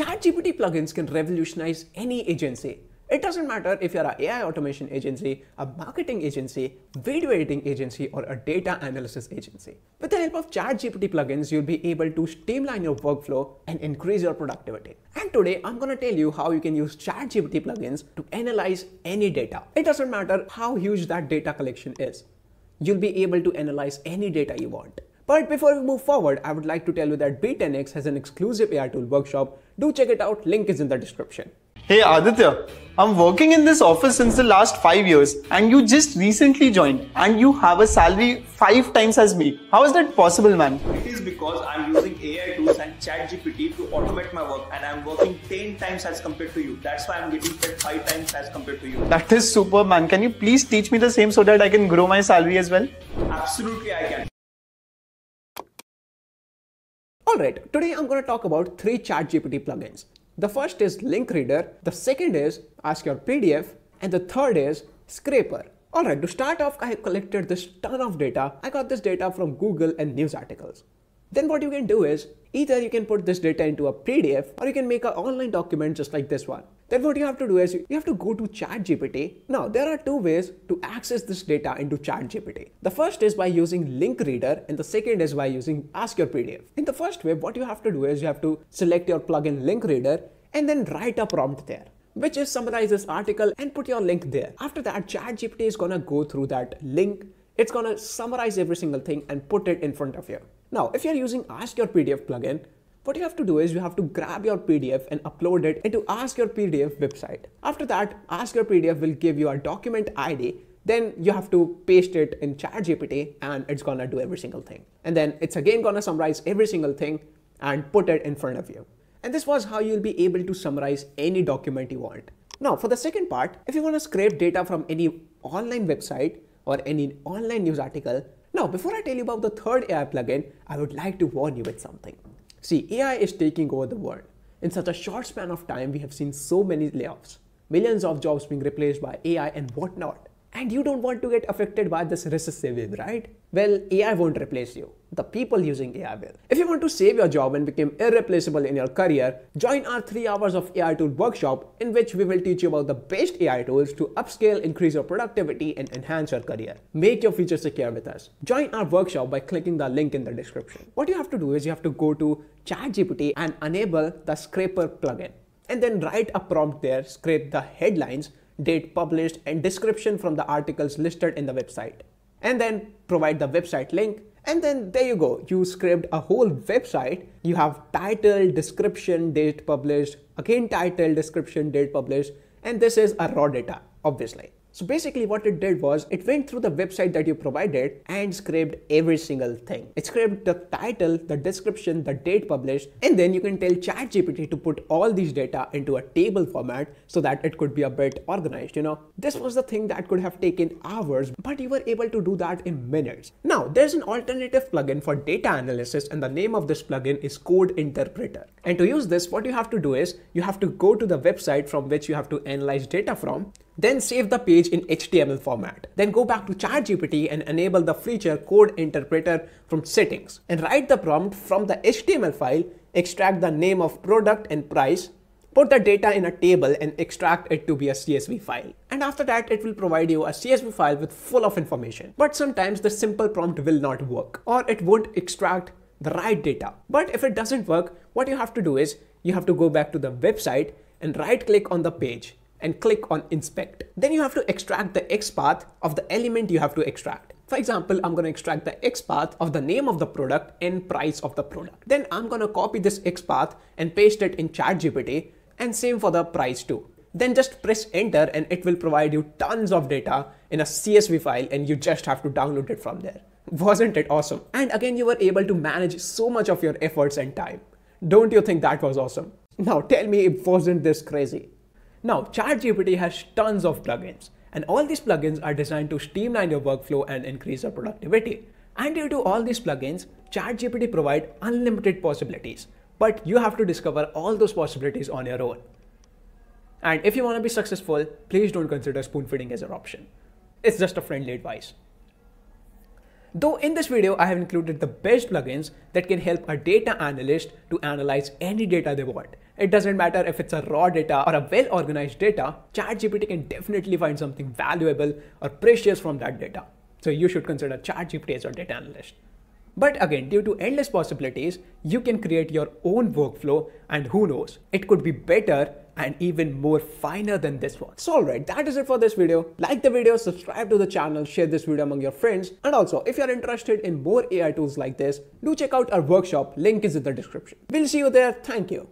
ChatGPT plugins can revolutionize any agency. It doesn't matter if you're an AI automation agency, a marketing agency, video editing agency, or a data analysis agency. With the help of ChatGPT plugins, you'll be able to streamline your workflow and increase your productivity. And today, I'm gonna tell you how you can use ChatGPT plugins to analyze any data. It doesn't matter how huge that data collection is. You'll be able to analyze any data you want. But before we move forward, I would like to tell you that B10X has an exclusive AI tool workshop. Do check it out, link is in the description. Hey Aditya, I'm working in this office since the last 5 years and you just recently joined and you have a salary 5 times as me. How is that possible, man? It is because I'm using AI tools and ChatGPT to automate my work and I'm working 10 times as compared to you. That's why I'm getting paid 5 times as compared to you. That is super, man. Can you please teach me the same so that I can grow my salary as well? Absolutely, I can. Alright, today I'm going to talk about 3 ChatGPT plugins. The first is Link Reader, the second is Ask Your PDF, and the third is Scraper. Alright, to start off, I collected this ton of data. I got this data from Google and news articles. Then what you can do is, either you can put this data into a PDF or you can make an online document just like this one. Then what you have to do is, you have to go to ChatGPT. Now, there are 2 ways to access this data into ChatGPT. The first is by using Link Reader and the second is by using Ask Your PDF. In the first way, what you have to do is, you have to select your plugin Link Reader and then write a prompt there, which is summarize this article and put your link there. After that, ChatGPT is gonna go through that link. It's gonna summarize every single thing and put it in front of you. Now, if you're using Ask Your PDF plugin, what you have to do is you have to grab your PDF and upload it into Ask Your PDF website. After that, Ask Your PDF will give you a document ID. Then you have to paste it in ChatGPT and it's gonna do every single thing. And then it's again gonna summarize every single thing and put it in front of you. And this was how you'll be able to summarize any document you want. Now, for the second part, if you wanna scrape data from any online website or any online news article. Now, before I tell you about the third AI plugin, I would like to warn you with something. See, AI is taking over the world. In such a short span of time, we have seen so many layoffs, millions of jobs being replaced by AI and whatnot. And you don't want to get affected by this recessive wave, right? Well, AI won't replace you. The people using AI will. If you want to save your job and become irreplaceable in your career, join our 3 hours of AI tool workshop in which we will teach you about the best AI tools to upscale, increase your productivity and enhance your career. Make your future secure with us. Join our workshop by clicking the link in the description. What you have to do is you have to go to ChatGPT and enable the Scraper plugin and then write a prompt there, scrape the headlines, date published and description from the articles listed in the website and then provide the website link and then there you go. You scraped a whole website. You have title, description, date published, again title, description, date published, and this is a raw data obviously. So basically what it did was it went through the website that you provided and scraped every single thing. It scraped the title, the description, the date published, and then you can tell ChatGPT to put all these data into a table format so that it could be a bit organized, you know. This was the thing that could have taken hours, but you were able to do that in minutes. Now, there's an alternative plugin for data analysis and the name of this plugin is Code Interpreter. And to use this, what you have to do is you have to go to the website from which you have to analyze data from, then save the page in HTML format. Then go back to ChatGPT and enable the feature Code Interpreter from settings and write the prompt from the HTML file, extract the name of product and price, put the data in a table and extract it to be a CSV file. And after that, it will provide you a CSV file with full of information. But sometimes the simple prompt will not work or it won't extract the right data. But if it doesn't work, what you have to do is you have to go back to the website and right click on the page and click on inspect. Then you have to extract the X path of the element you have to extract. For example, I'm gonna extract the X path of the name of the product and price of the product. Then I'm gonna copy this X path and paste it in ChatGPT and same for the price too. Then just press enter and it will provide you tons of data in a CSV file and you just have to download it from there. Wasn't it awesome? And again, you were able to manage so much of your efforts and time. Don't you think that was awesome? Now tell me it wasn't this crazy. Now, ChatGPT has tons of plugins and all these plugins are designed to streamline your workflow and increase your productivity. And due to all these plugins, ChatGPT provides unlimited possibilities, but you have to discover all those possibilities on your own. And if you want to be successful, please don't consider spoon feeding as an option. It's just a friendly advice. Though in this video, I have included the best plugins that can help a data analyst to analyze any data they want. It doesn't matter if it's a raw data or a well-organized data, ChatGPT can definitely find something valuable or precious from that data. So you should consider ChatGPT as your data analyst. But again, due to endless possibilities, you can create your own workflow, and who knows, it could be better and even more finer than this one. So alright, that is it for this video. Like the video, subscribe to the channel, share this video among your friends. And also, if you're interested in more AI tools like this, do check out our workshop. Link is in the description. We'll see you there. Thank you.